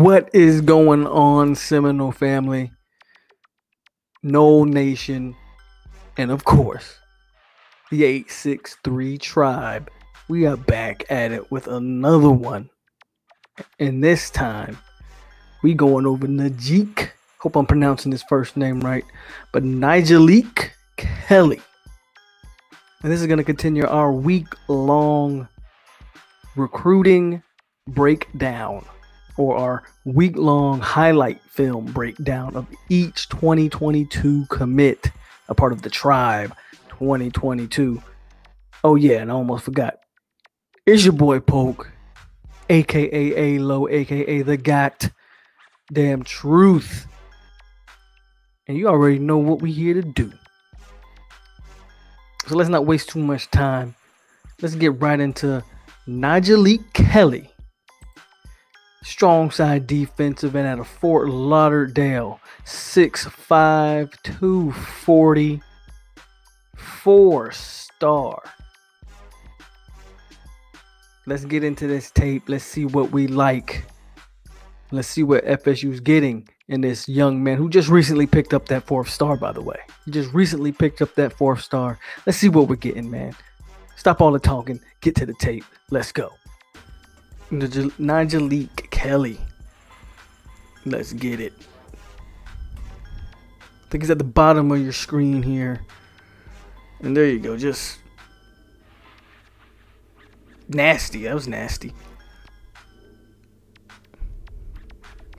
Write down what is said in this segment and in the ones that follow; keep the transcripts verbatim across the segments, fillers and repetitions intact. What is going on, Seminole family, Knoll Nation, and of course, the eight six three Tribe? We are back at it with another one, and this time, we going over Nyjalik. Hope I'm pronouncing his first name right, but Nyjalik Kelly. And this is going to continue our week-long recruiting breakdown, or our week-long highlight film breakdown of each twenty twenty-two commit, a part of the Tribe twenty twenty-two. Oh yeah, and I almost forgot. It's your boy Polk, aka A-Lo, aka the goddamn truth. And you already know what we're here to do. So let's not waste too much time. Let's get right into Nyjalik Kelly. Strong side defensive end out of Fort Lauderdale. six five, two forty. Four star. Let's get into this tape. Let's see what we like. Let's see what F S U's getting in this young man who just recently picked up that fourth star, by the way. He just recently picked up that fourth star. Let's see what we're getting, man. Stop all the talking. Get to the tape. Let's go. Nyjalik Kelly. Let's get it. I think it's at the bottom of your screen here. And there you go. Just nasty. That was nasty.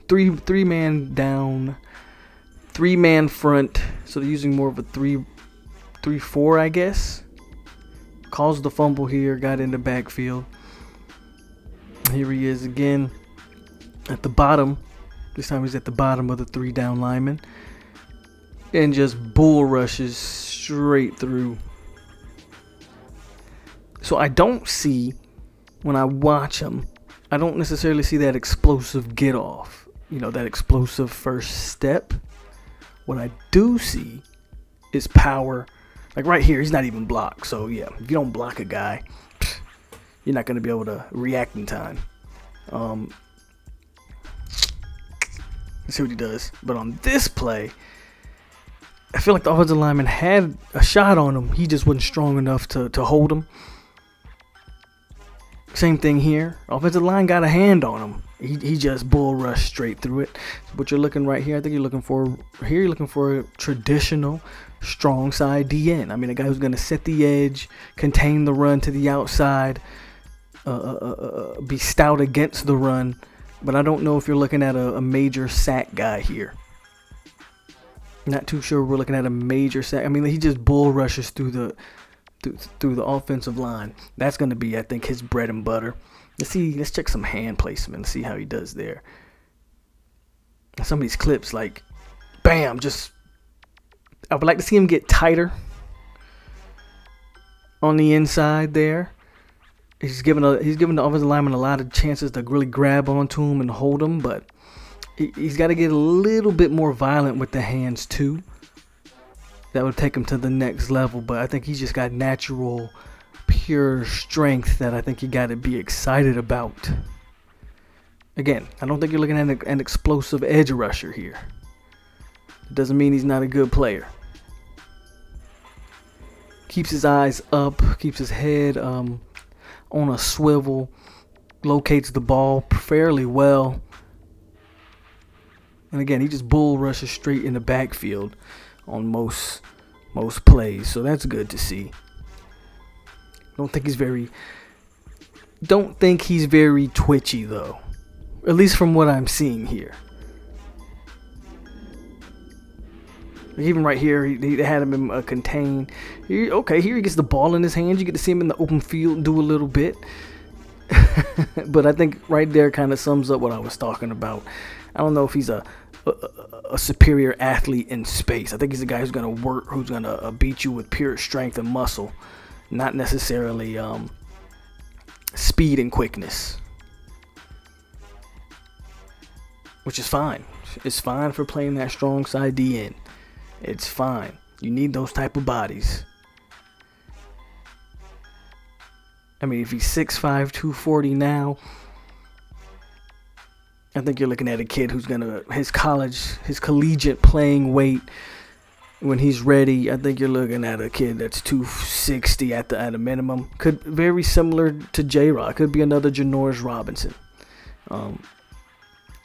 Three three man down. Three man front. So they're using more of a three three four, I guess. Caused the fumble here, got in the backfield. Here he is again at the bottom. This time he's at the bottom of the three down lineman. And just bull rushes straight through. So I don't see, when I watch him, I don't necessarily see that explosive get off. You know, that explosive first step. What I do see is power. Like right here, he's not even blocked. So yeah, if you don't block a guy, you're not going to be able to react in time. Um, let's see what he does. But on this play, I feel like the offensive lineman had a shot on him. He just wasn't strong enough to, to hold him. Same thing here. Offensive line got a hand on him. He, he just bull rushed straight through it. But you're looking right here. I think you're looking for, here you're looking for a traditional strong side D N. I mean, a guy who's going to set the edge, contain the run to the outside, uh, uh, uh, be stout against the run. But I don't know if you're looking at a, a major sack guy here. Not too sure we're looking at a major sack. I mean, he just bull rushes through the through, through the offensive line. That's going to be, I think, his bread and butter. Let's see. Let's check some hand placement. See how he does there. Some of these clips, like, bam, just. I would like to see him get tighter on the inside there. He's giving a, he's giving the offensive lineman a lot of chances to really grab onto him and hold him, but he, he's got to get a little bit more violent with the hands too. That would take him to the next level, but I think he's just got natural, pure strength that I think you got to be excited about. Again, I don't think you're looking at an, an explosive edge rusher here. It doesn't mean he's not a good player. Keeps his eyes up, keeps his head um, on a swivel, locates the ball fairly well. And again, he just bull rushes straight in the backfield on most most plays, so that's good to see. Don't think he's very don't think he's very twitchy though. At least from what I'm seeing here. Even right here, he had him in a contain. He, okay, here he gets the ball in his hands. You get to see him in the open field do a little bit. But I think right there kind of sums up what I was talking about. I don't know if he's a, a, a superior athlete in space. I think he's a guy who's going to work, who's going to beat you with pure strength and muscle. Not necessarily um, speed and quickness. Which is fine. It's fine for playing that strong side D N. It's fine. You need those type of bodies. I mean, if he's six five, two forty now, I think you're looking at a kid who's gonna his college, his collegiate playing weight when he's ready. I think you're looking at a kid that's two sixty at the at a minimum. Could very similar to J-Rock. Could be another Janoris Robinson. Um,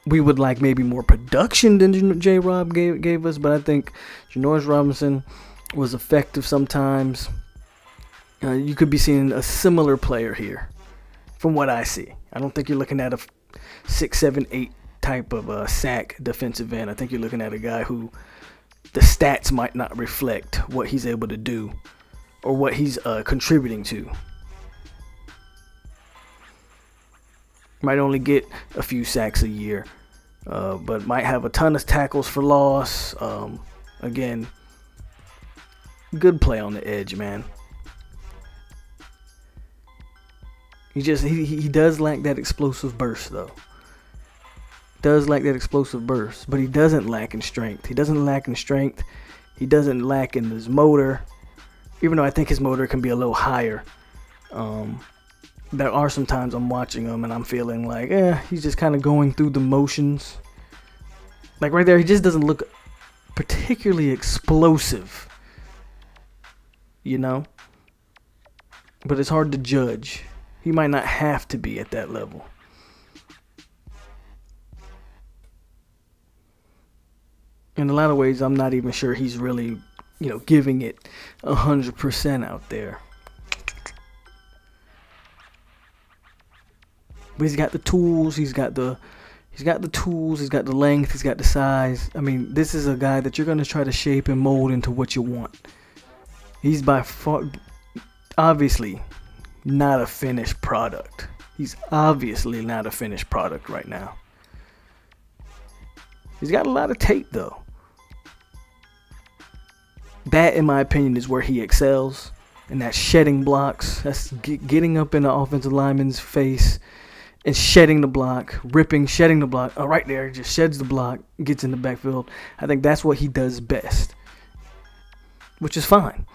we would like maybe more production than J-Rob gave gave us, but I think Janoris Robinson was effective sometimes. Uh, you could be seeing a similar player here, from what I see. I don't think you're looking at a six, seven, eight type of uh, sack defensive end. I think you're looking at a guy who the stats might not reflect what he's able to do or what he's uh, contributing to. Might only get a few sacks a year, uh, but might have a ton of tackles for loss. Um, again, good play on the edge, man. He just he, he does lack that explosive burst, though. Does lack that explosive burst, but he doesn't lack in strength. He doesn't lack in strength. He doesn't lack in his motor, even though I think his motor can be a little higher. Um, there are some times I'm watching him and I'm feeling like, eh, he's just kind of going through the motions. Like right there, he just doesn't look particularly explosive, you know? But it's hard to judge. He might not have to be at that level. In a lot of ways, I'm not even sure he's really, you know, giving it one hundred percent out there. But he's got the tools, he's got the he's got the tools, he's got the length, he's got the size. I mean, this is a guy that you're going to try to shape and mold into what you want. He's by far obviously not a finished product. He's obviously not a finished product right now. He's got a lot of tape, though. That, in my opinion, is where he excels, and that's shedding blocks. That's get, getting up in the offensive lineman's face and shedding the block, ripping, shedding the block. Oh, right there, just sheds the block, gets in the backfield. I think that's what he does best, which is fine.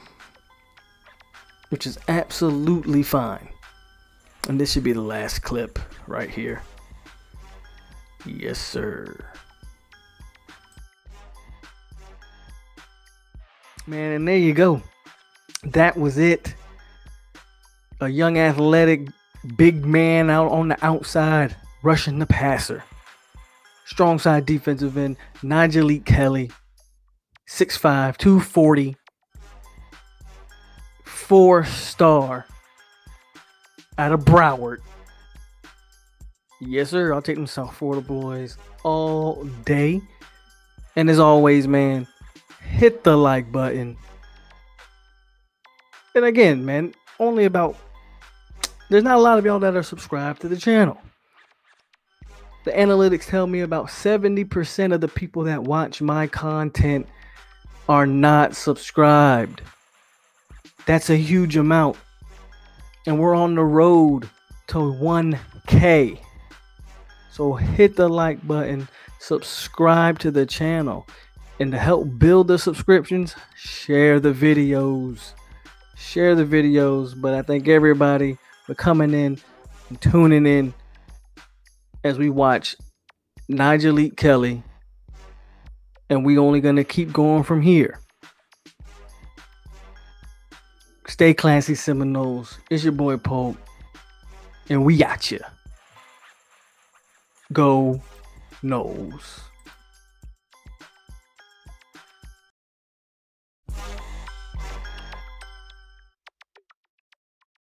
Which is absolutely fine. And this should be the last clip right here. Yes, sir. Man, and there you go. That was it. A young athletic big man out on the outside rushing the passer. Strong side defensive end, Nyjalik Kelly. six five, two forty. Four-star out of Broward. Yes, sir. I'll take them South Florida boys all day. And as always, man, hit the like button. And again, man, only about... there's not a lot of y'all that are subscribed to the channel. The analytics tell me about seventy percent of the people that watch my content are not subscribed. That's a huge amount. And we're on the road to one K. So hit the like button, subscribe to the channel. And to help build the subscriptions, share the videos. Share the videos. But I thank everybody for coming in and tuning in as we watch Nyjalik Kelly. And we're only going to keep going from here. Stay classy, Seminoles. It's your boy Polk, and we got you. Go Noles.